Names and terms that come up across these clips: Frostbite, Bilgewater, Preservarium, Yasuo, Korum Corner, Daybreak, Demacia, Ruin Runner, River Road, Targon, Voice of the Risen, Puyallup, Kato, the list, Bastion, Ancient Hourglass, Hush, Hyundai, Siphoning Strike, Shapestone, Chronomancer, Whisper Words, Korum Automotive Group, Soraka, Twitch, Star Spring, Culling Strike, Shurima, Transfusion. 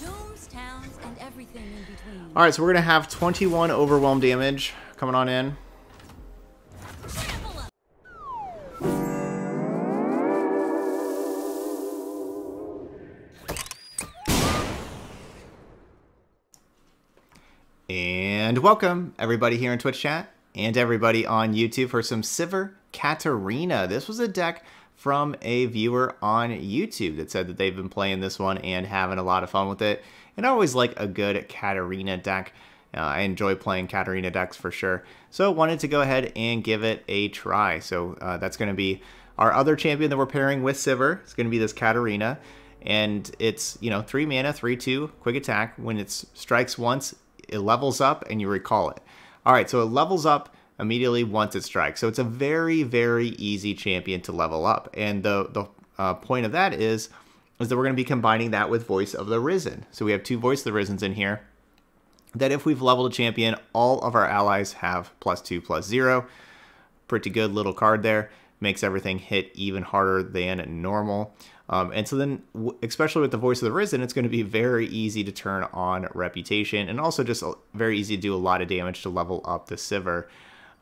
Tombs, towns, and everything in between. All right, so we're gonna have 21 overwhelm damage coming on in. And welcome everybody here in Twitch chat and everybody on YouTube for some Sivir Katarina. This was a deck from a viewer on YouTube that said that they've been playing this one and having a lot of fun with it. And I always like a good Katarina deck. I enjoy playing Katarina decks for sure. So wanted to go ahead and give it a try. So that's going to be our other champion that we're pairing with Sivir. It's going to be this Katarina. And it's, you know, 3 mana, 3/2, quick attack. When it strikes once, it levels up and you recall it. All right, so it levels up immediately once it strikes. So it's a very, very easy champion to level up. And the point of that is that we're going to be combining that with Voice of the Risen. So we have two Voice of the Risens in here that if we've leveled a champion, all of our allies have +2/+0. Pretty good little card there. Makes everything hit even harder than normal. And so then, especially with the Voice of the Risen, it's going to be very easy to turn on Reputation, and also just very easy to do a lot of damage to level up the Sivir.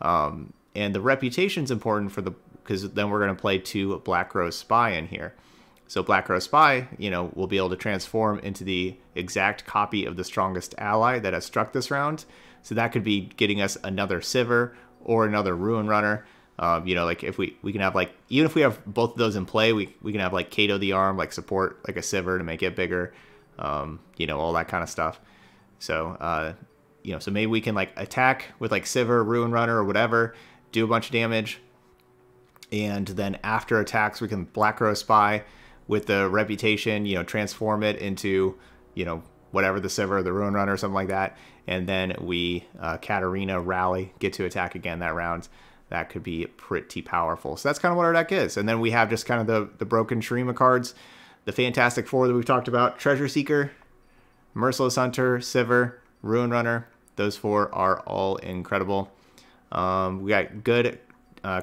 And the Reputation's important for the, because then we're going to play two Black Rose Spy in here. So Black Rose Spy, you know, will be able to transform into the exact copy of the strongest ally that has struck this round. So that could be getting us another Sivir or another Ruin Runner. You know, like if we can have, like, even if we have both of those in play, we can have like Kato the Arm, like support, like a Sivir to make it bigger, you know, all that kind of stuff. So, you know, so maybe we can like attack with like Sivir, Ruin Runner or whatever, do a bunch of damage. And then after attacks, we can Black Rose Spy with the Reputation, you know, transform it into, you know, whatever, the Sivir, the Ruin Runner or something like that. And then we, Katarina rally, get to attack again that round. That could be pretty powerful. So that's kind of what our deck is. And then we have just kind of the broken Shurima cards, the Fantastic Four that we've talked about, Treasure Seeker, Merciless Hunter, Sivir, Ruin Runner. Those four are all incredible. We got good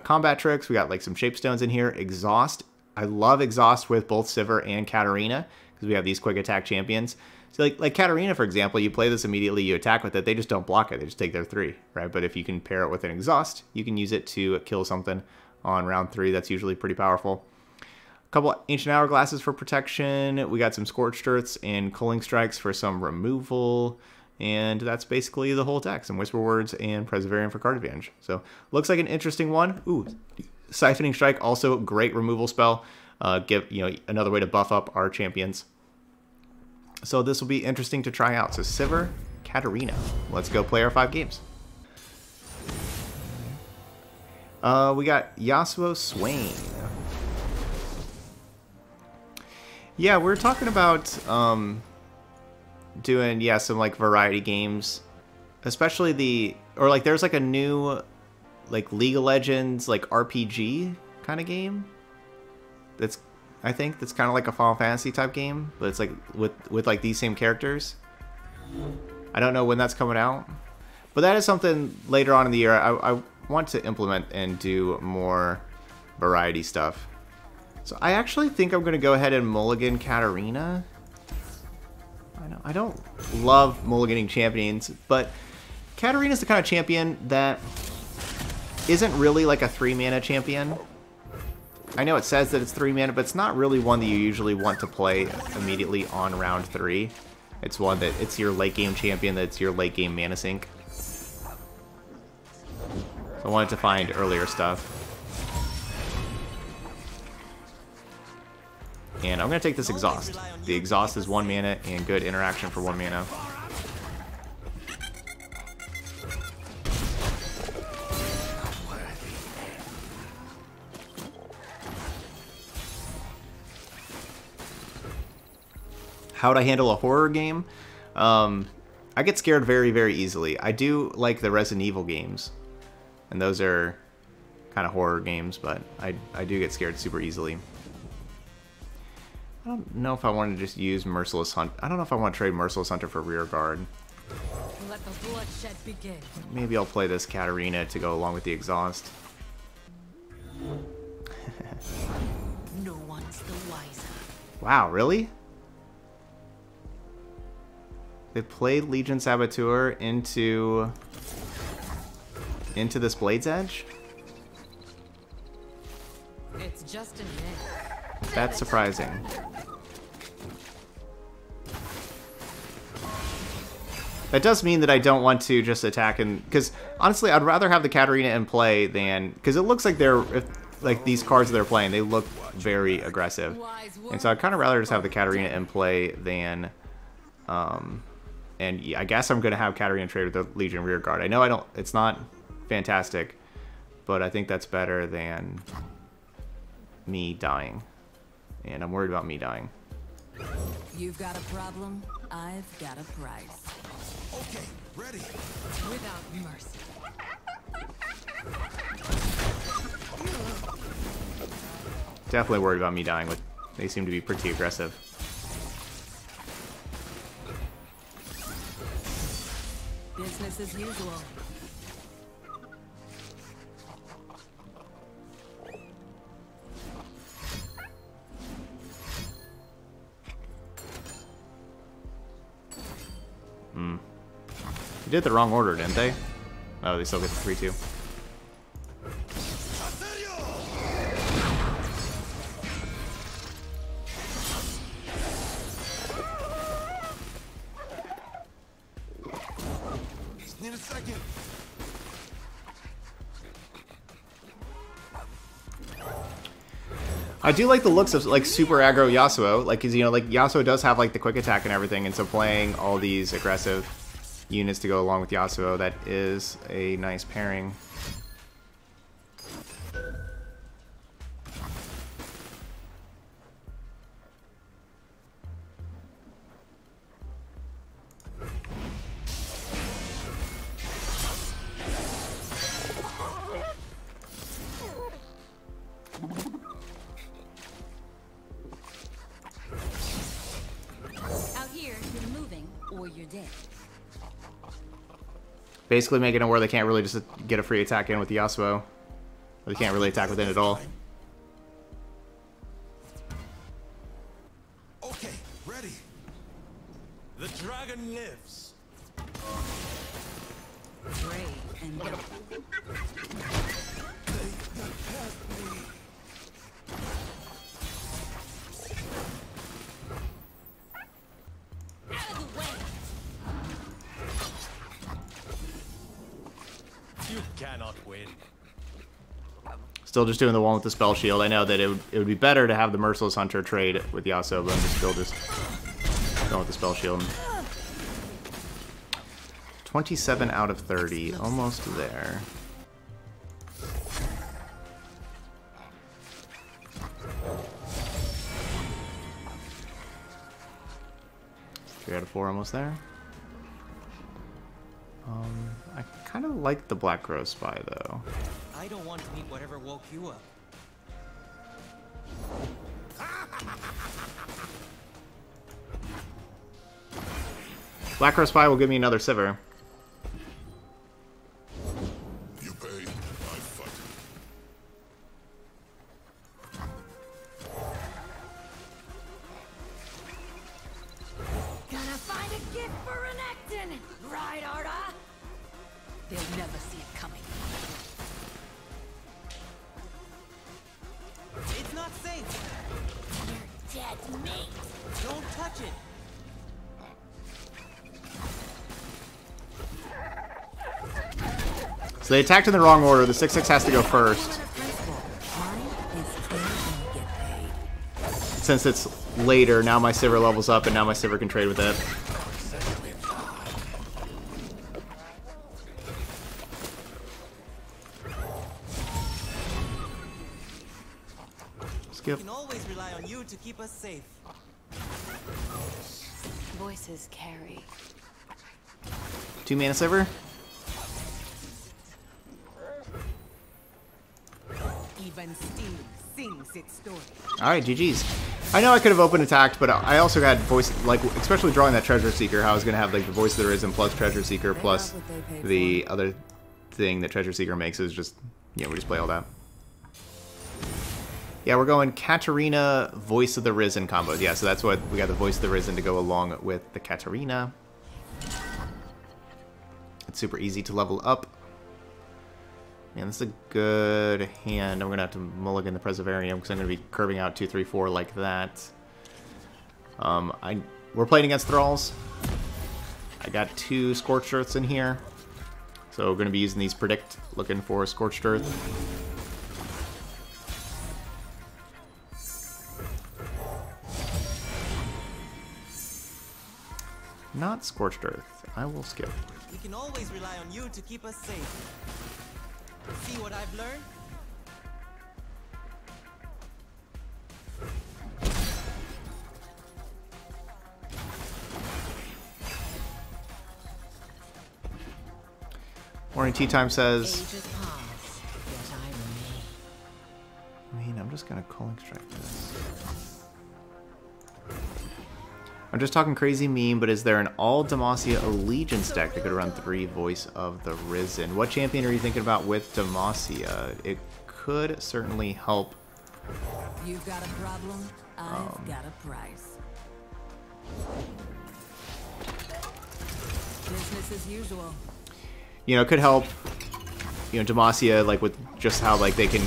combat tricks. We got like some Shapestones in here. Exhaust. I love Exhaust with both Sivir and Katarina because we have these quick attack champions. So like Katarina, for example, you play this immediately, you attack with it, they just don't block it, they just take their 3, right? But if you can pair it with an Exhaust, you can use it to kill something on round 3. That's usually pretty powerful. A couple Ancient Hourglasses for protection. We got some Scorched Earths and Culling Strikes for some removal. And that's basically the whole deck. Some Whisper Words and Preservarium for card advantage. So looks like an interesting one. Ooh, Siphoning Strike, also a great removal spell. Give, you know, another way to buff up our champions. So this will be interesting to try out. So Sivir, Katarina. Let's go play our 5 games. We got Yasuo Swain. Yeah, we're talking about doing, yeah, some like variety games. Especially the, or like there's like a new like League of Legends like RPG kind of game. That's, I think that's kind of like a Final Fantasy type game, but it's like with like these same characters. I don't know when that's coming out, but that is something later on in the year I want to implement and do more variety stuff. So I actually think I'm gonna go ahead and mulligan Katarina. I don't love mulliganing champions, but Katarina's the kind of champion that isn't really like a 3-mana champion. I know it says that it's 3 mana, but it's not really one that you usually want to play immediately on round 3. It's one that it's your late game champion, that's your late game mana sink. So I wanted to find earlier stuff. And I'm going to take this Exhaust. The Exhaust is 1 mana and good interaction for 1 mana. How would I handle a horror game? I get scared very, very easily. I do like the Resident Evil games, and those are kind of horror games, but I do get scared super easily. I don't know if I want to just use Merciless Hunter. I don't know if I want to trade Merciless Hunter for Rear Guard. Let the bloodshed begin. Maybe I'll play this Katarina to go along with the Exhaust. No one's the wiser. Wow, really? They played Legion Saboteur into this Blade's Edge. It's just a name. That's surprising. That does mean that I don't want to just attack, and because honestly, I'd rather have the Katarina in play than, because it looks like they're like these cards they're playing, they look very aggressive, and so I'd kind of rather just have the Katarina in play than, and yeah, I guess I'm gonna have Katarina trade with the Legion Rearguard. I know I don't, it's not fantastic, but I think that's better than me dying, and I'm worried about me dying. You've got a problem. I've got a price. Okay, ready. Without mercy. Definitely worried about me dying. With they seem to be pretty aggressive. Business as usual. Hmm. They did the wrong order, didn't they? Oh, they still get the 3-2. Just need a second. I do like the looks of, like, super aggro Yasuo, like, because, you know, like, Yasuo does have, like, the quick attack and everything, and so playing all these aggressive units to go along with Yasuo, that is a nice pairing. Basically making it where they can't really just get a free attack in with the Yasuo. They can't really attack within at all. Okay, ready. The dragon lives. Great and go. Cannot win. Still just doing the one with the spell shield. I know that it would be better to have the Merciless Hunter trade with Yasuo, but I'm just still just going with the spell shield. 27 out of 30. Almost there. Three out of four, almost there. I kind of like the Black Rose Spy, though. I don't want to meet whatever woke you up. Black Rose Spy will give me another Sivir. You pay, I fight. Gonna find a gift for an actin, right, Arda? They'll never see it coming. It's not safe. You're dead meat. Don't touch it. So they attacked in the wrong order. The 6-6 has to go first. Since it's later, now my Sivir levels up, and now my Sivir can trade with it. Yep. We can always rely on you to keep us safe. Voices carry. 2 mana Sivir. Even Steve sings its story. All right, GG's. I know I could have open attacked, but I also got voice, like, especially drawing that Treasure Seeker. How I was gonna have like the Voice of the Risen plus Treasure Seeker plus the other thing that Treasure Seeker makes is just, yeah, we just play all that. Yeah, we're going Katarina, Voice of the Risen combos. Yeah, so that's what we got, the Voice of the Risen to go along with the Katarina. It's super easy to level up. Man, this is a good hand. I'm going to have to mulligan the Preservarium because I'm going to be curving out 2, 3, 4 like that. We're playing against Thralls. I got 2 Scorched Earths in here. So we're going to be using these Predict, looking for a Scorched Earth. Not Scorched Earth. I will skip. We can always rely on you to keep us safe. See what I've learned? Morning Tea Time says... I'm just gonna Culling Strike this. I'm just talking crazy meme, but is there an all-Demacia Allegiance deck that could run 3 Voice of the Risen? What champion are you thinking about with Demacia? It could certainly help. You've got a problem, I've got a price. Business as usual. You know, it could help, you know, Demacia, like, with just how, like, they can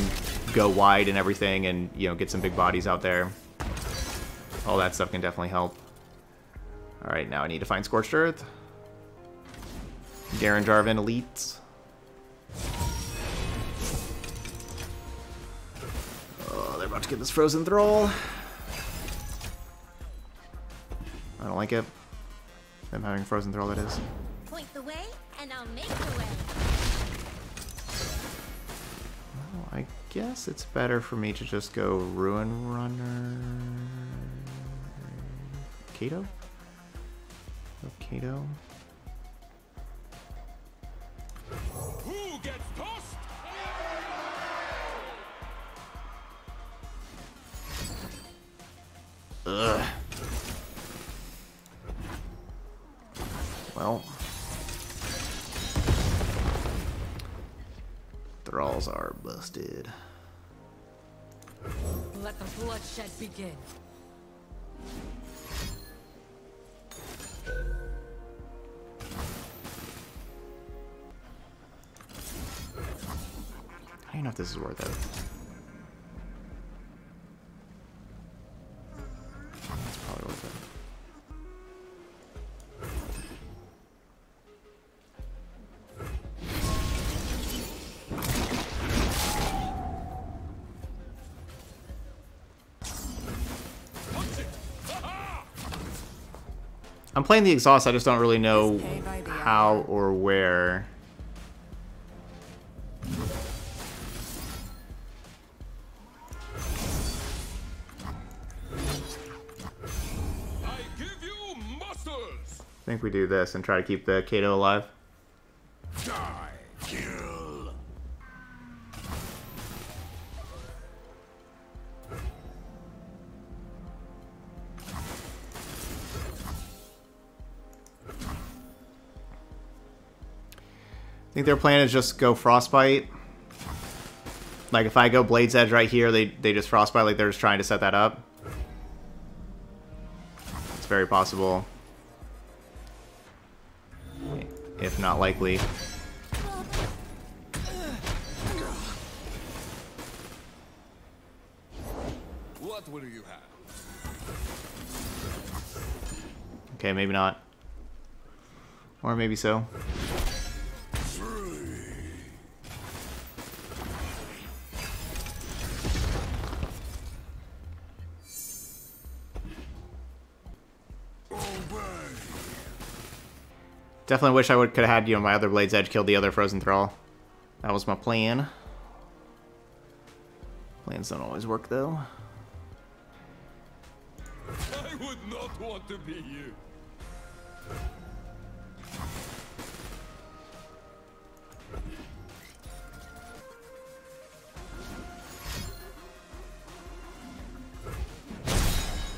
go wide and everything and, you know, get some big bodies out there. All that stuff can definitely help. Alright, now I need to find Scorched Earth. Darren Jarvan elites. Oh, they're about to get this Frozen Thrall. I don't like it. Them having Frozen Thrall, that is. Point the way, and I'll make the way. Well, I guess it's better for me to just go Ruin Runner... Kato? Kato. Who gets tossed? Ugh. Well, Thralls are busted. Let the bloodshed begin. I don't know if this is worth it. That's probably worth it. I'm playing the Exhaust, I just don't really know how or where. I think we do this and try to keep the Kato alive. Die. Kill. I think their plan is just go Frostbite. Like if I go Blade's Edge right here, they just Frostbite, like they're just trying to set that up. It's very possible. If not likely. What will you have? Okay, maybe not. Or maybe so. Definitely wish I could have had, you know, my other Blade's Edge killed the other Frozen Thrall. That was my plan. Plans don't always work, though. I would not want to be you.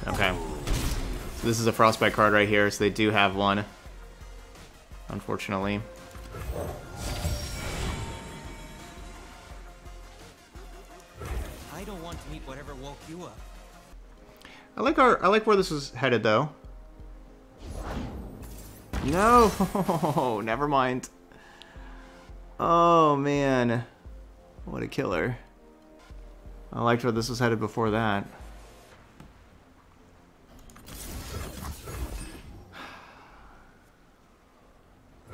Okay. So this is a Frostbite card right here, so they do have one. Unfortunately. I don't want to meet whatever woke you up. I like where this is headed though. No, never mind. Oh, man. What a killer. I liked where this was headed before that.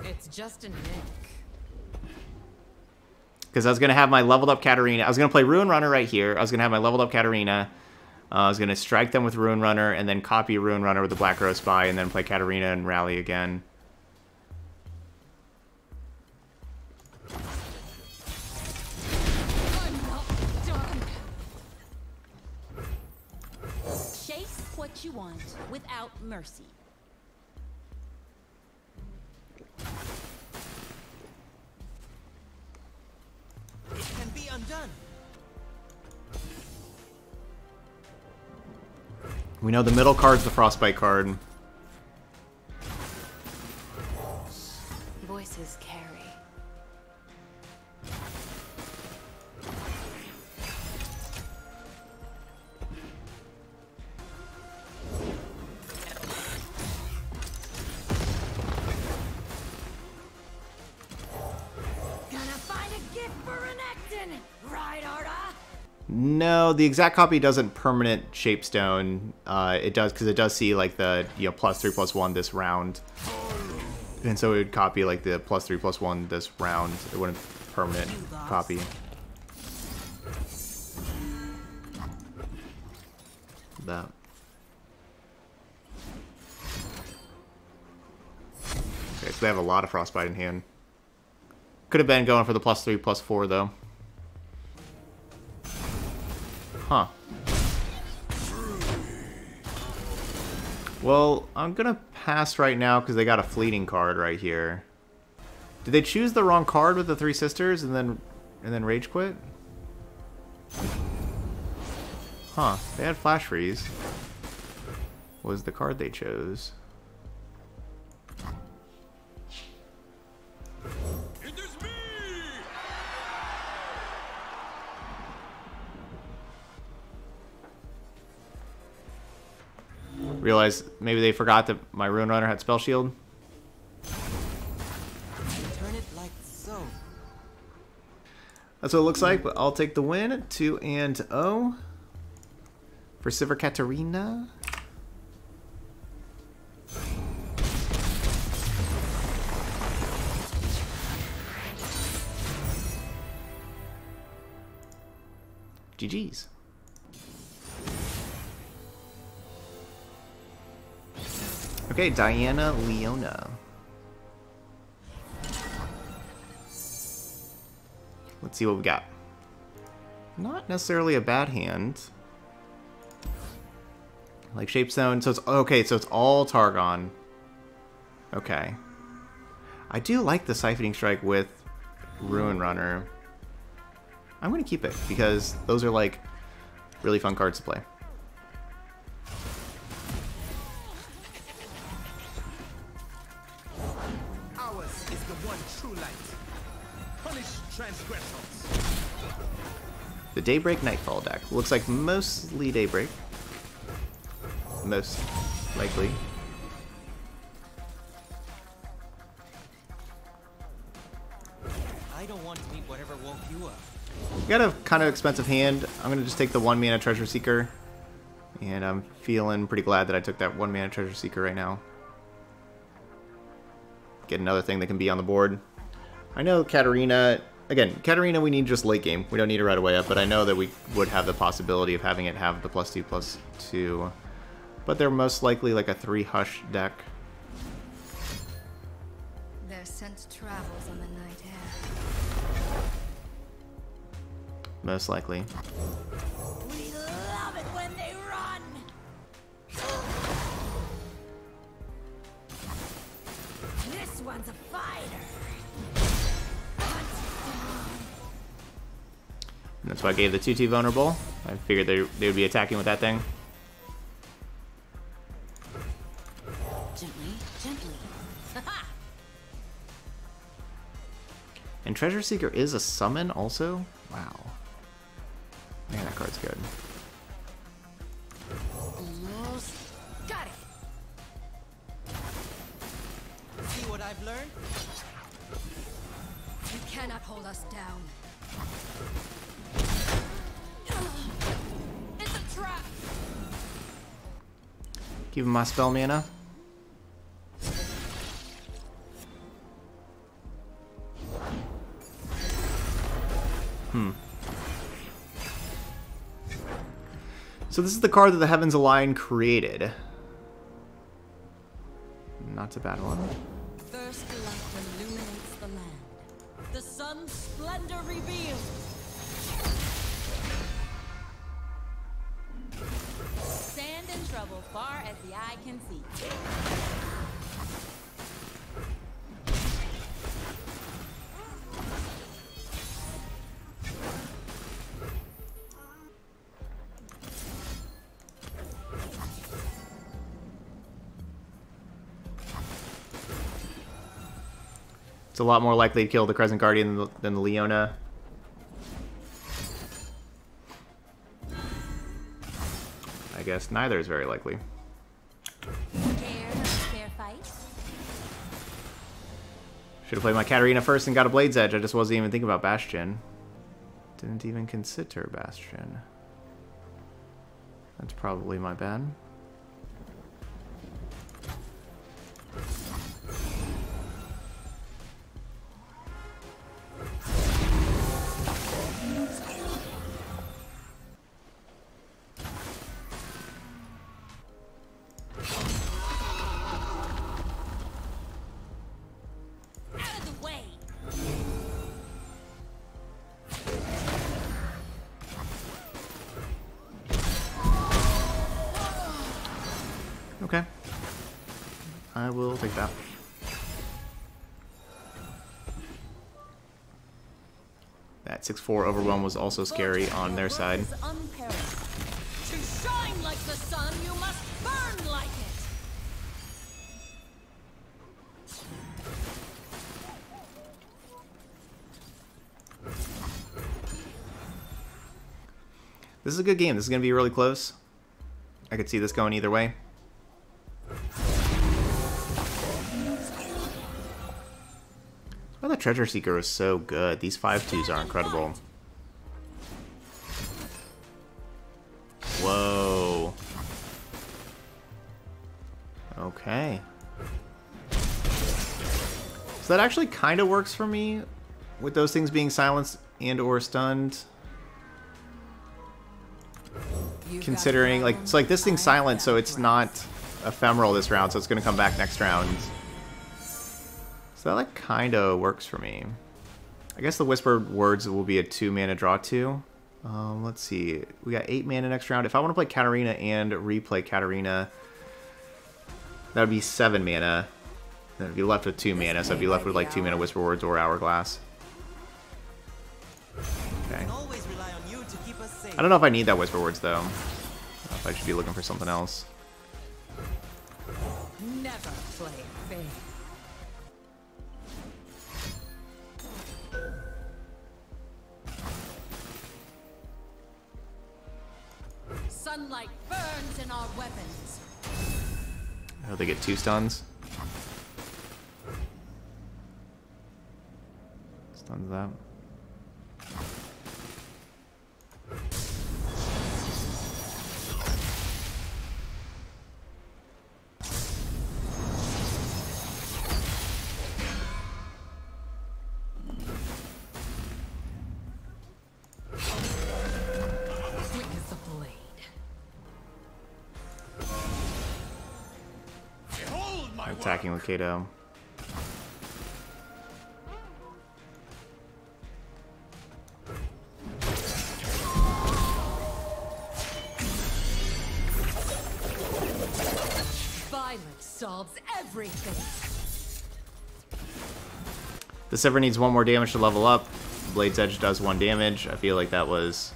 It's just a nick. Because I was going to have my leveled up Katarina. I was going to play Ruin Runner right here. I was going to have my leveled up Katarina. I was going to strike them with Ruin Runner and then copy Ruin Runner with the Black Rose Spy and then play Katarina and rally again. Chase what you want without mercy. It can be undone. We know the middle card's the Frostbite card. Voices carry. No, the exact copy doesn't permanent Shapestone. It does, because it does see like the, you know, +3/+1 this round. And so it would copy like the +3/+1 this round. It wouldn't permanent copy. That. Okay, so they have a lot of Frostbite in hand. Could have been going for the +3/+4 though. Huh. Well, I'm gonna pass right now because they got a fleeting card right here. Did they choose the wrong card with the Three Sisters and then rage quit? Huh. They had Flash Freeze. Was the card they chose? Realize maybe they forgot that my Ruin Runner had Spell Shield. Turn it like so. That's what it looks like, but I'll take the win. 2-0 for Sivir Katarina. GG's. Okay, Diana, Leona. Let's see what we got. Not necessarily a bad hand. Like Shapestone, so it's okay. So it's all Targon. Okay. I do like the Siphoning Strike with Ruin Runner. I'm gonna keep it because those are like really fun cards to play. The Daybreak Nightfall deck. Looks like mostly Daybreak. Most likely. I don't want to meet whatever woke you up. We got a kind of expensive hand. I'm going to just take the 1-mana Treasure Seeker. And I'm feeling pretty glad that I took that 1-mana Treasure Seeker right now. Get another thing that can be on the board. I know Katarina... Again, Katarina, we need just late game. We don't need it right away up, but I know that we would have the possibility of having it have the +2/+2. But they're most likely like a 3 Hush deck. Their scent travels on the night air. Most likely. We love it when they run. This one's a fighter. That's why I gave the 2-2 vulnerable. I figured they would be attacking with that thing. Gently, gently. And Treasure Seeker is a summon also? Wow. Man, that card's good. Almost got it. See what I've learned? You cannot hold us down. It's a trap. Give him my spell mana. So this is the card that the Heavens Align created. Not a bad one. First light illuminates the land. The sun's splendor reveals. Sand and trouble far as the eye can see. It's a lot more likely to kill the Crescent Guardian than the Leona. I guess neither is very likely. Should have played my Katarina first and got a Blade's Edge. I just wasn't even thinking about Bastion. Didn't even consider Bastion. That's probably my bad. Okay, I will take that. That 6-4 overwhelm was also scary on their side. To shine like the sun, you must burn like it. This is a good game. This is going to be really close. I could see this going either way. Oh, the Treasure Seeker is so good. These 5-2s are incredible. Whoa. Okay. So that actually kind of works for me with those things being silenced and or stunned. Considering, like, it's like this thing's silenced, so it's not ephemeral this round, so it's going to come back next round. So that like kind of works for me. I guess the Whisper Words will be a 2-mana draw 2. Let's see. We got 8 mana next round. If I want to play Katarina and replay Katarina, that would be 7 mana. Then I'd be left with 2 mana, so I'd be left with like 2 mana Whisper Words or Hourglass. Okay. I don't know if I need that Whisper Words though. I don't know if I should be looking for something else. Never play fair. Sunlight burns in our weapons. Oh, they get 2 stuns. Stuns that. Attacking with Kato. Violence solves everything. The Sivir needs 1 more damage to level up. Blade's Edge does 1 damage. I feel like that was,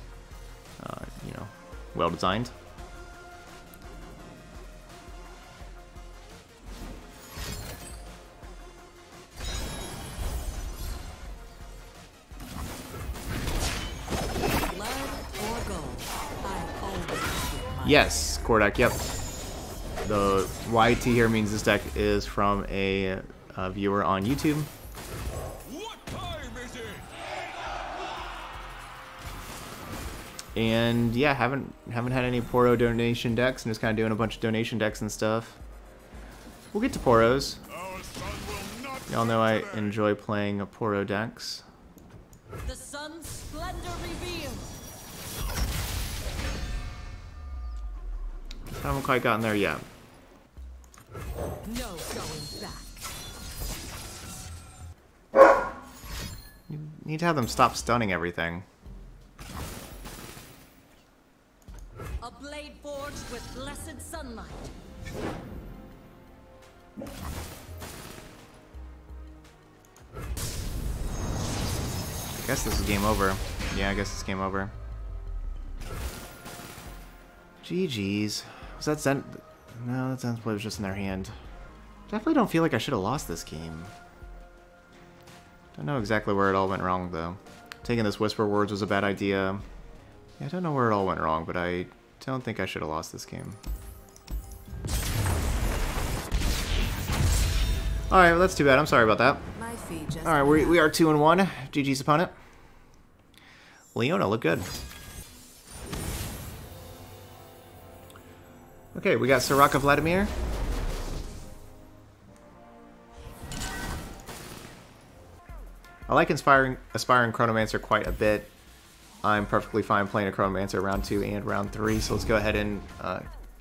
you know, well designed. Yes, core deck, yep. The YT here means this deck is from a viewer on YouTube. What time is it? And yeah, haven't had any Poro donation decks. I'm just kind of doing a bunch of donation decks and stuff. We'll get to Poros. Y'all know I enjoy playing a Poro decks. The sun's splendor revealed. I haven't quite gotten there yet. No going back. You need to have them stop stunning everything. A blade forged with blessed sunlight. I guess this is game over. Yeah, I guess it's game over. GG's. Was that sent? No, that sense play was just in their hand. Definitely don't feel like I should have lost this game. Don't know exactly where it all went wrong though. Taking this Whisper Words was a bad idea. Yeah, I don't know where it all went wrong, but I don't think I should have lost this game. Alright, well that's too bad. I'm sorry about that. Alright, we are 2-1. GG's opponent. Leona, look good. Okay, we got Soraka Vladimir. I like aspiring Chronomancer quite a bit. I'm perfectly fine playing a Chronomancer round 2 and round 3, so let's go ahead and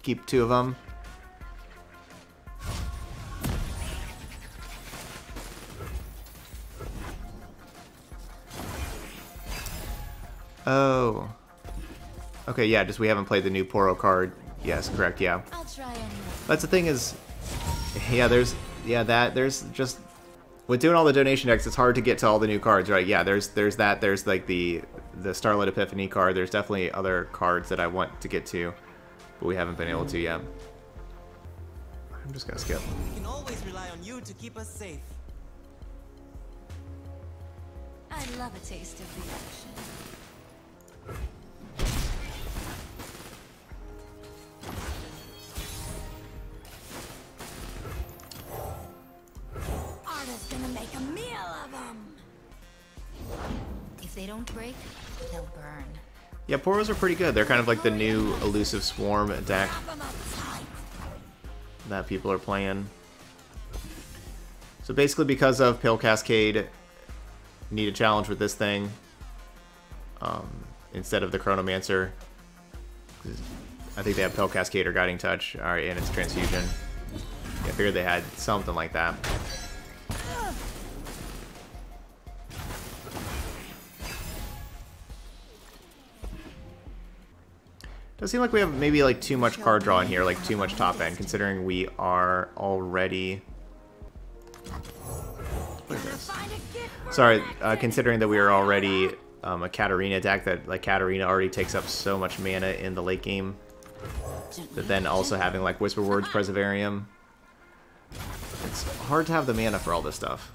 keep two of them. Oh. Okay, yeah, just we haven't played the new Poro card. Yes, correct, yeah. I'll try anyway. That's the thing is, yeah, there's just, with doing all the donation decks, it's hard to get to all the new cards, right? Yeah, there's like the Starlit Epiphany card. There's definitely other cards that I want to get to, but we haven't been able to yet. I'm just gonna skip. We can always rely on you to keep us safe. I love a taste of the action. They don't break, they'll burn. Yeah, Poros are pretty good. They're kind of like the new elusive swarm deck that people are playing. So basically because of Pale Cascade, need a challenge with this thing instead of the Chronomancer. I think they have Pale Cascade or Guiding Touch. All right, and it's Transfusion. Yeah, I figured they had something like that. Does seem like we have maybe like too much card draw in here, like too much top end, considering we are already. Sorry, considering that we are already a Katarina deck that like Katarina already takes up so much mana in the late game, but then also having like Whisper Words, Preservarium. It's hard to have the mana for all this stuff.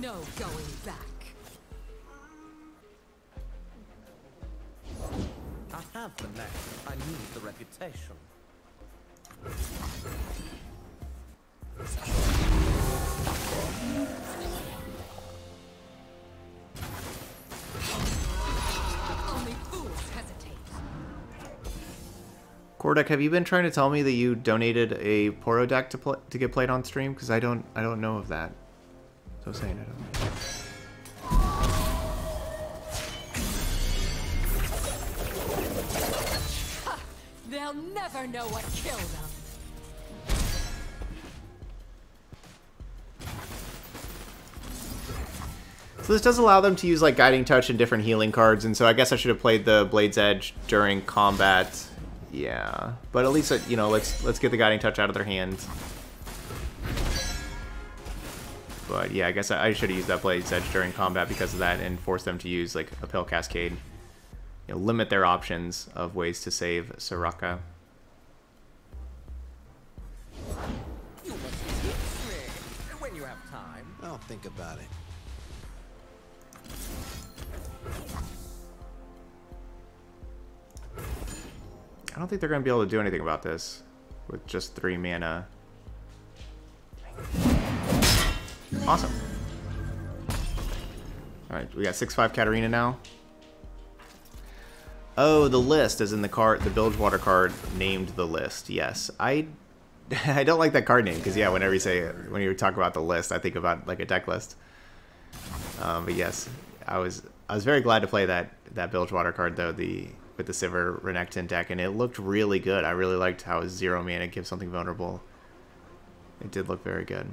No going back. I have the knack. I need the reputation. Only fools hesitate. Kordek, have you been trying to tell me that you donated a Poro deck to get played on stream? Because I don't know of that. So saying I don't. They'll never know what killed them. So this does allow them to use like Guiding Touch and different healing cards, and so I guess I should have played the Blade's Edge during combat. Yeah, but at least you know, let's get the Guiding Touch out of their hand. But yeah, I guess I should have used that Blade's Edge during combat because of that, and forced them to use like a Pale Cascade. You know, limit their options of ways to save Soraka. You must teach me when you have time. I'll think about it. I don't think they're going to be able to do anything about this with just 3 mana. Awesome. All Alright, we got 6-5 Katarina now. Oh, the list is in the card, the Bilgewater card named the list. Yes, I don't like that card name because yeah, whenever you say it, when you talk about the list, I think about like a deck list. But yes, I was very glad to play that Bilgewater card though, with the Sivir Renekton deck, and it looked really good. I really liked how it was 0 mana, gives something vulnerable. It did look very good.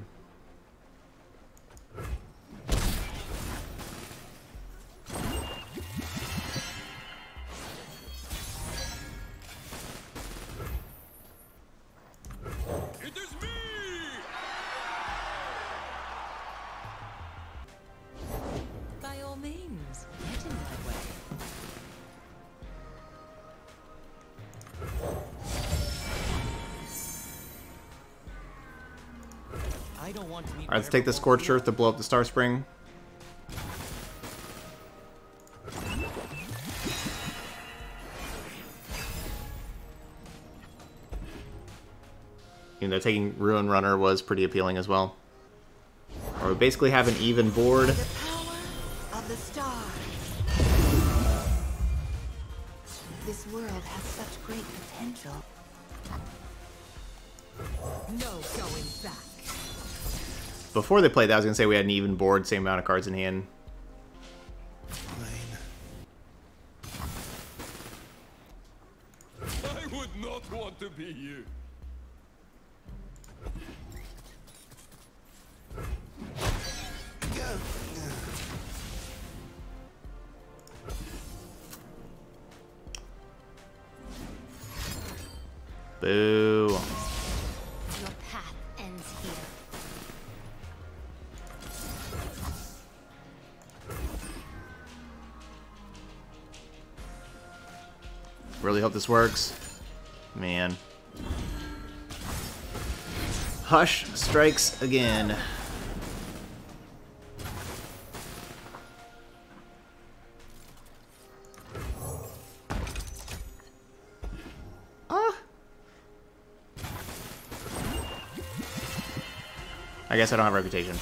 Alright, let's take the Scorched Earth to blow up the Star Spring. You know, taking Ruin Runner was pretty appealing as well. Or we basically have an even board. The power of the stars. This world has such great potential. No going back. Before they played that, I was going to say we had an even board, same amount of cards in hand. Fine. I would not want to be you. Boo. Really hope this works. Man. Hush strikes again. Ah! I guess I don't have reputation.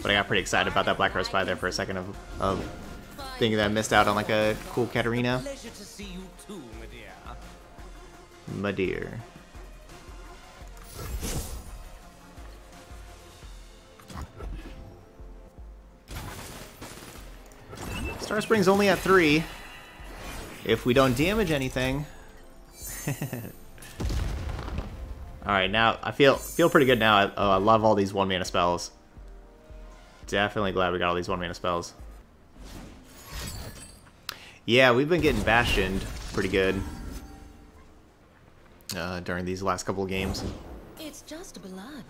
But I got pretty excited about that Black Rose Spy there for a second of thinking that I missed out on like a cool Katarina. Pleasure to see you too, my dear. My dear. Star Spring's only at 3. If we don't damage anything. Alright, now I feel pretty good now. Oh, I love all these 1-mana spells. Definitely glad we got all these 1-mana spells. Yeah, we've been getting bastioned pretty good during these last couple of games. It's just blood.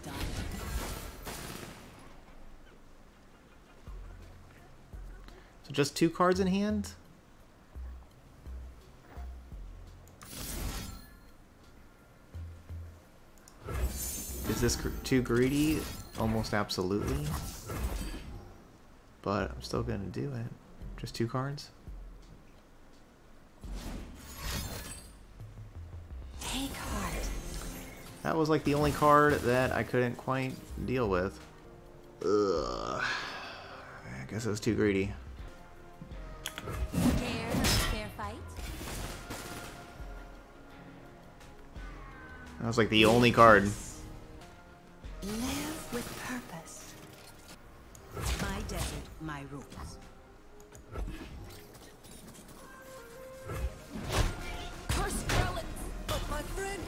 So just 2 cards in hand? Is this too greedy? Almost absolutely. But I'm still gonna do it. Just 2 cards. Hey, card. That was like the only card that I couldn't quite deal with. Ugh. I guess I was too greedy. Fair fight. That was like the only card. Live with purpose. My desert, my rules. Curse relics, but my friend.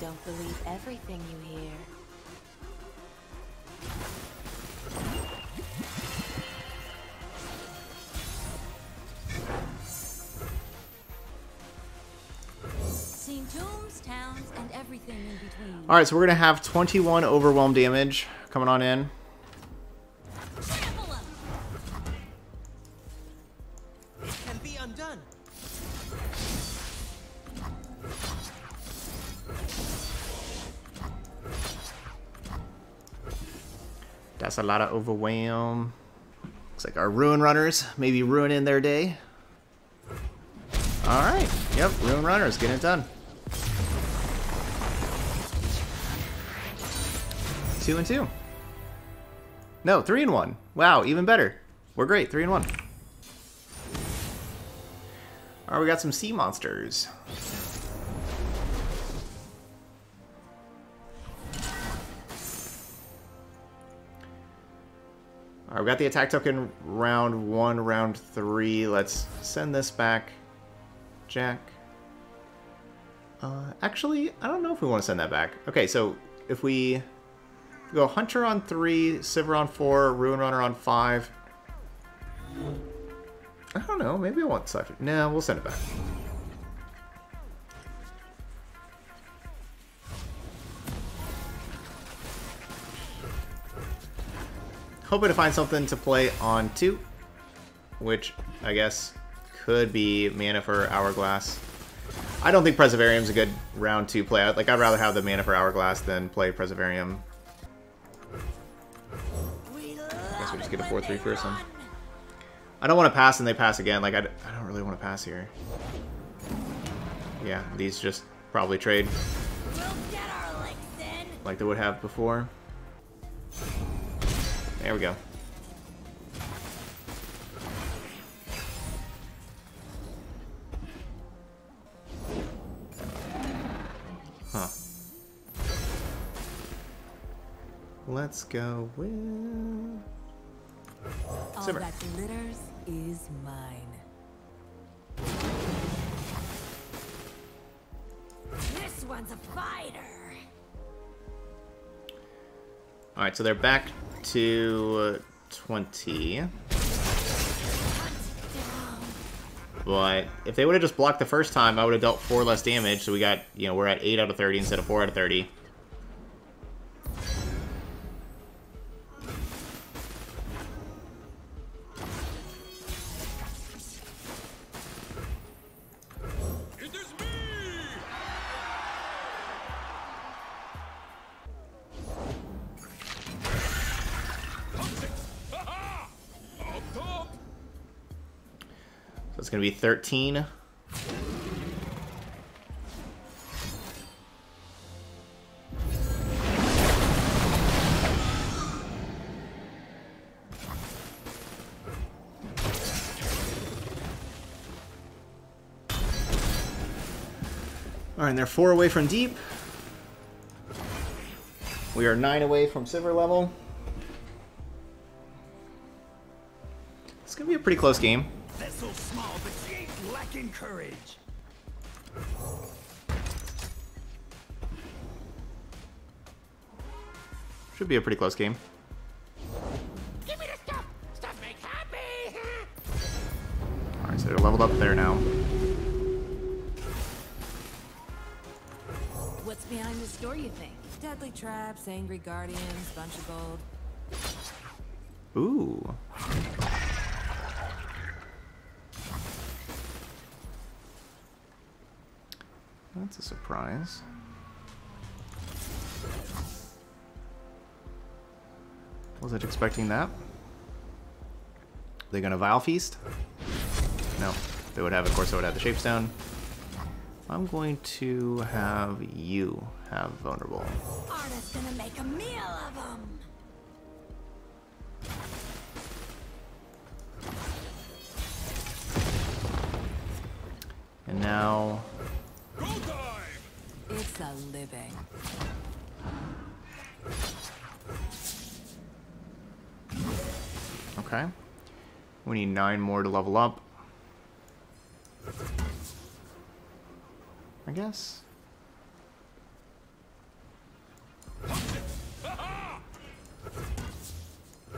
Don't believe everything you hear. Tombs, towns, and everything in between. All right, so we're gonna have 21 overwhelm damage coming on in. It can be undone. That's a lot of overwhelm. Looks like our Ruin Runners maybe ruining their day. All right, yep, Ruin Runners getting it done. 2 and 2. No, 3 and 1. Wow, even better. We're great, 3 and 1. Alright, we got some sea monsters. Alright, we got the attack token round 1, round 3. Let's send this back. Jack. Actually, I don't know if we want to send that back. Okay, so if we go Hunter on 3, Sivir on 4, Ruin Runner on 5. I don't know, maybe I want Cypher. No, we'll send it back. Hoping to find something to play on 2, which I guess could be mana for Hourglass. I don't think Preservarium's a good round 2 play out. Like, I'd rather have the mana for Hourglass than play Preservarium. I guess we just get a 4-3 first one. I don't want to pass and they pass again. Like, I don't really want to pass here. Yeah, these just probably trade. Like they would have before. There we go. Huh. Let's go with Sivir. All that glitters is mine. This one's a fighter. All right, so they're back to 20. But if they would have just blocked the first time, I would have dealt 4 less damage. So we got, you know, we're at 8 out of 30 instead of 4 out of 30. It's going to be 13. All right, and they're 4 away from deep. We are 9 away from Sivir level. It's going to be a pretty close game. Courage. Should be a pretty close game. Give me the stuff. Stuff makes happy. All right, so they're leveled up there now. What's behind this door, you think? Deadly traps, angry guardians, bunch of gold. Ooh. That's a surprise. Wasn't expecting that. Are they gonna Vile Feast? No. They would have, of course, they would have the Shapestone. I'm going to have you have Vulnerable. Arna's gonna make a meal of them. And now. It's a living. Okay. We need 9 more to level up. I guess. That's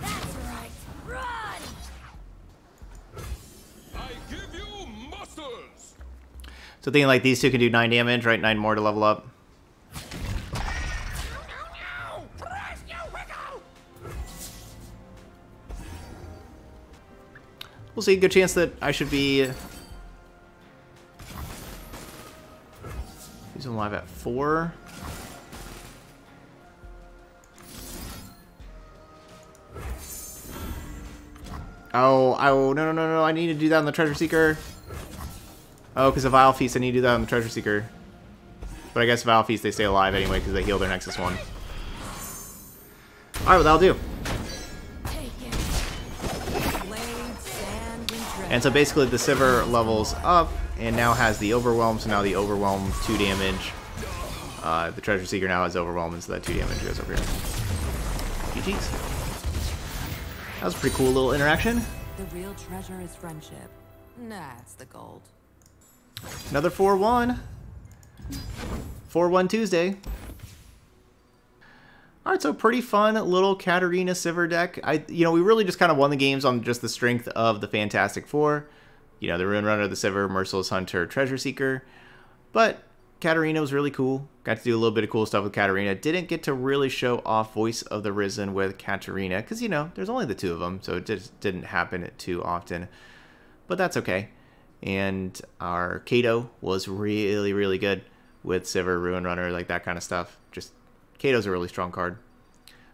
right. Run! I give you muscles. So thinking like these two can do 9 damage, right? 9 more to level up. No, no, no. We'll see. Good chance that I should be using live at 4. Oh, no! I need to do that on the Treasure Seeker. Oh, because of Vile Feast, I need to do that on the Treasure Seeker. But I guess Vile Feast, they stay alive anyway because they heal their Nexus 1. Alright, well, that'll do. And so basically the Sivir levels up and now has the Overwhelm, so now the Overwhelm 2 damage. The Treasure Seeker now has Overwhelm, and so that 2 damage goes over here. GG's. That was a pretty cool little interaction. The real treasure is friendship. That's the gold. Another 4-1. 4-1 Tuesday. All right, so pretty fun little Katarina Sivir deck. You know, we really just kind of won the games on just the strength of the Fantastic Four. You know, the Ruin Runner, the Sivir, Merciless Hunter, Treasure Seeker. But Katarina was really cool. Got to do a little bit of cool stuff with Katarina. Didn't get to really show off Voice of the Risen with Katarina because, you know, there's only the two of them, so it just didn't happen too often. But that's okay. And our Kato was really, really good with Sivir, Ruin Runner, like that kind of stuff. Just Kato's a really strong card.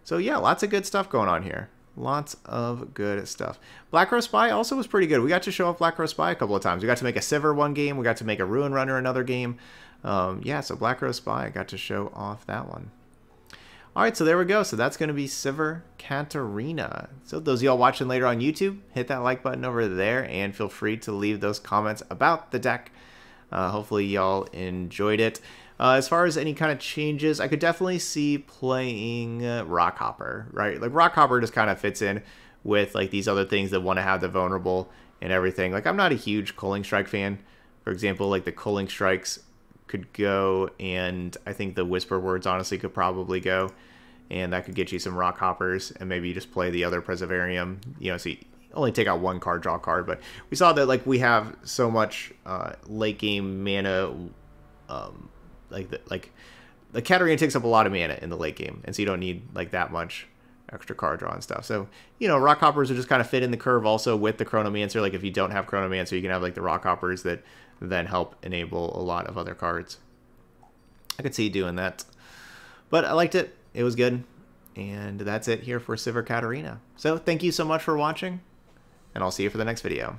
So yeah, lots of good stuff going on here. Lots of good stuff. Black Rose Spy also was pretty good. We got to show off Black Rose Spy a couple of times. We got to make a Sivir one game. We got to make a Ruin Runner another game. Yeah, so Black Rose Spy, I got to show off that one. All right, so there we go. So that's going to be Sivir Katarina. So those of y'all watching later on YouTube, hit that like button over there and feel free to leave those comments about the deck. Hopefully y'all enjoyed it. As far as any kind of changes, I could definitely see playing Rockhopper, right? Like Rockhopper just kind of fits in with like these other things that want to have the vulnerable and everything. Like I'm not a huge Culling Strike fan. For example, like the Culling Strikes could go, and I think the Whisper Words honestly could probably go, and that could get you some Rock Hoppers, and maybe you just play the other Preservarium, you know, so you only take out one card, draw a card. But we saw that like we have so much late game mana, like the Katarina takes up a lot of mana in the late game, and so you don't need like that much extra card draw and stuff. So, you know, Rock Hoppers are just kind of fit in the curve also with the Chronomancer. Like if you don't have Chronomancer, you can have like the Rock Hoppers that then help enable a lot of other cards. I could see you doing that. But I liked it. It was good. And that's it here for Sivir Katarina. So thank you so much for watching, and I'll see you for the next video.